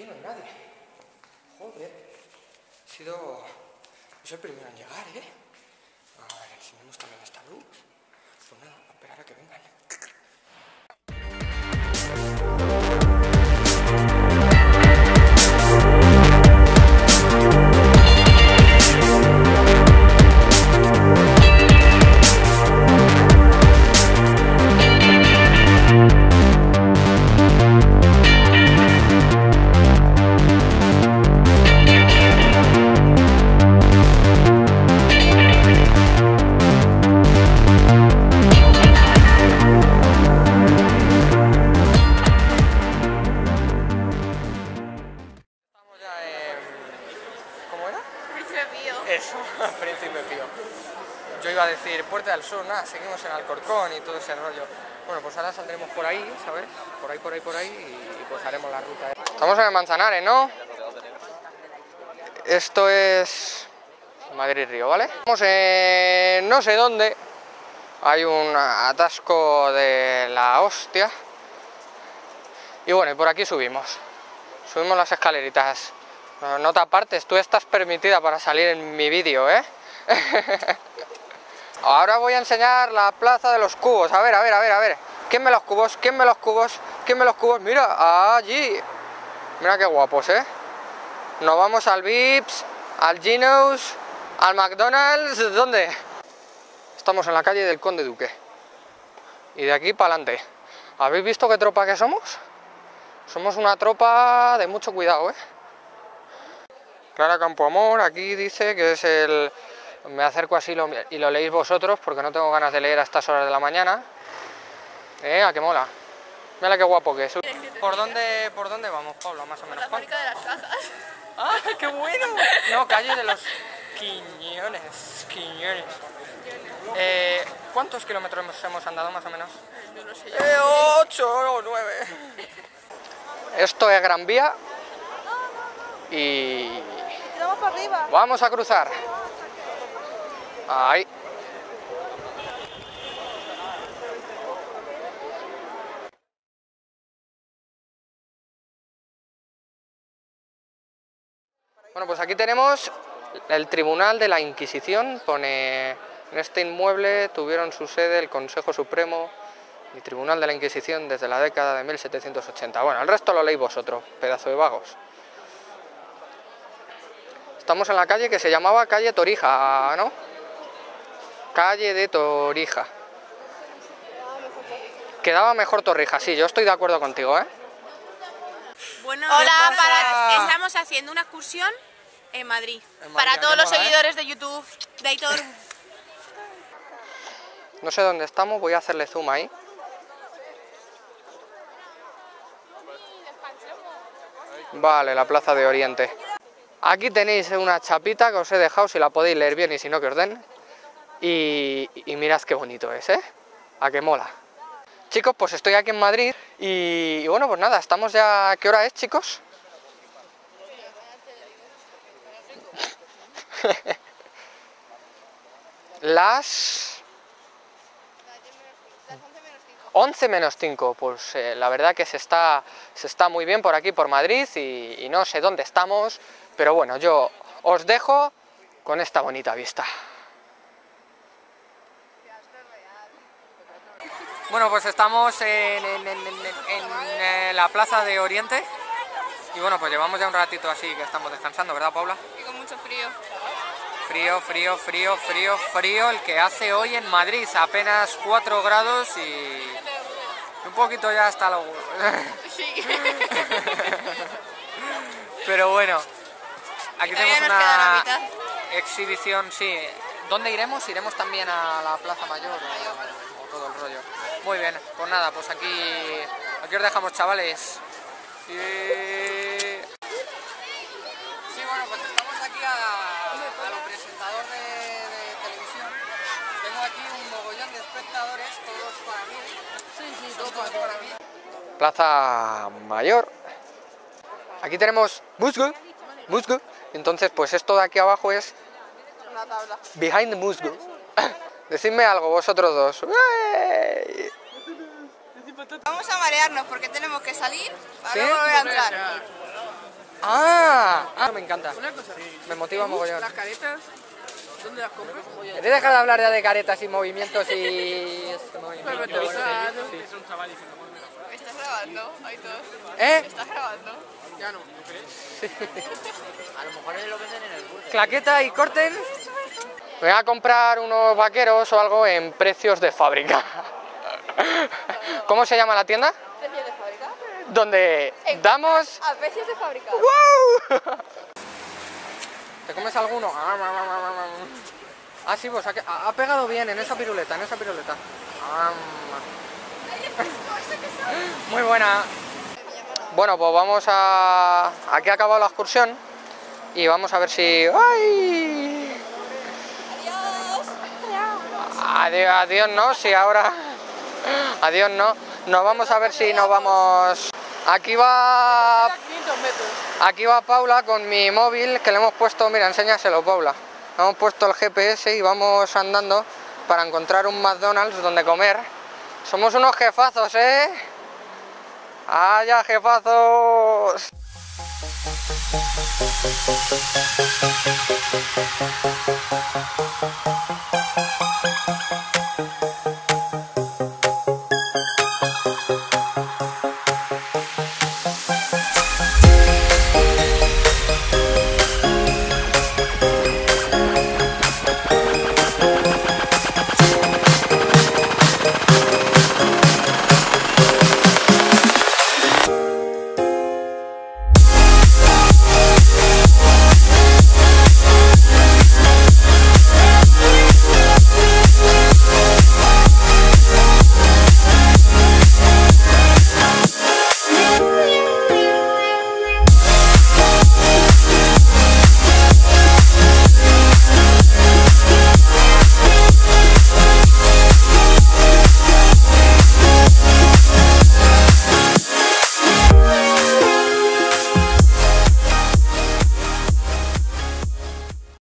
Aquí no hay nadie. Joder. He sido... Es el primero en llegar, ¿eh? A ver, encendemos también esta luz. Pues nada, a esperar a que vengan. Puerta del Sol, nada, seguimos en Alcorcón y todo ese rollo. Bueno, pues ahora saldremos por ahí, ¿sabes? Por ahí y pues haremos la ruta. Estamos en el Manzanares, ¿no? Esto es... Madrid-Río, ¿vale? Estamos en... no sé dónde. Hay un atasco de la hostia. Y bueno, y por aquí subimos. Subimos las escaleritas. No te apartes, tú estás permitida para salir en mi vídeo, ¿eh? Ahora voy a enseñar la plaza de los cubos. A ver. ¿Quién me los cubos? Mira, allí. Mira qué guapos, ¿eh? Nos vamos al Vips, al Ginos, al McDonald's. ¿Dónde? Estamos en la calle del Conde Duque. Y de aquí para adelante. ¿Habéis visto qué tropa que somos? Somos una tropa de mucho cuidado, ¿eh? Clara Campoamor aquí dice que es el... Me acerco así y lo leéis vosotros porque no tengo ganas de leer a estas horas de la mañana. ¡A qué mola! Mira qué guapo que es. ¿Por dónde vamos, Pablo? Más o menos. Por la fábrica de las cajas. ¡Ah, qué bueno! No, calle de los Quiñones. ¿Cuántos kilómetros hemos andado más o menos? No lo sé. 8 o 9. Esto es Gran Vía. Y... vamos para arriba. Vamos a cruzar. Ahí. Bueno, pues aquí tenemos el Tribunal de la Inquisición. Pone, en este inmueble tuvieron su sede el Consejo Supremo y Tribunal de la Inquisición desde la década de 1780. Bueno, el resto lo leéis vosotros, pedazo de vagos. Estamos en la calle que se llamaba calle Torija, ¿no? Calle de Torija. Quedaba mejor Torija, sí, yo estoy de acuerdo contigo, ¿eh? Bueno, hola, estamos haciendo una excursión en Madrid. Para todos los seguidores de YouTube, de Aitor. No sé dónde estamos, voy a hacerle zoom ahí. Vale, la Plaza de Oriente. Aquí tenéis una chapita que os he dejado, si la podéis leer bien y si no que os den. Y mirad qué bonito es, ¿eh? A que mola. Chicos, pues estoy aquí en Madrid y bueno, pues nada, estamos ya... ¿Qué hora es, chicos? Las... 11 menos 5. Pues la verdad que se está muy bien por aquí, por Madrid, y no sé dónde estamos, pero bueno, yo os dejo con esta bonita vista. Bueno, pues estamos en la Plaza de Oriente y bueno, pues llevamos ya un ratito así que estamos descansando, ¿verdad, Paula? Y con mucho frío. Frío el que hace hoy en Madrid, apenas 4 grados y un poquito ya hasta la... Sí. Pero bueno, aquí tenemos una exhibición, sí. ¿Dónde iremos? Iremos también a la Plaza Mayor. Todo el rollo. Muy bien, pues nada, pues aquí os dejamos, chavales. Sí, bueno, pues estamos aquí a lo presentador de televisión. Tengo aquí un mogollón de espectadores, todos para mí. Sí, todos para mí. Plaza Mayor. Aquí tenemos musgo. Entonces, pues esto de aquí abajo es una tabla. Behind the musgo. Decidme algo, vosotros dos. ¡Uey! Vamos a marearnos porque tenemos que salir para no volver a entrar. ¡Ah! Me encanta. Una cosa, me motiva mogollón. ¿Las caretas? ¿Dónde las compras? He de dejar de hablar ya de caretas y movimientos y... ¿Estás grabando, Aitor? ¿Eh? ¿Estás grabando? Ya no. Sí. A lo mejor lo venden en el burger. Claqueta y corten. Voy a comprar unos vaqueros o algo en Precios de Fábrica. ¿Cómo se llama la tienda? Precios de Fábrica. Donde damos... a Precios de Fábrica. ¡Wow! ¿Te comes alguno? Ah, sí, pues ha pegado bien en esa piruleta, en esa piruleta. Muy buena. Bueno, pues vamos a... aquí ha acabado la excursión y vamos a ver si... ¡Ay! Adiós. Adiós, no, si ahora... Adiós, no. Nos vamos a ver si nos vamos... Aquí va Paula con mi móvil que le hemos puesto... Mira, enséñaselo, Paula. Le hemos puesto el GPS y vamos andando para encontrar un McDonald's donde comer. Somos unos jefazos, ¿eh? ¡Haya jefazos!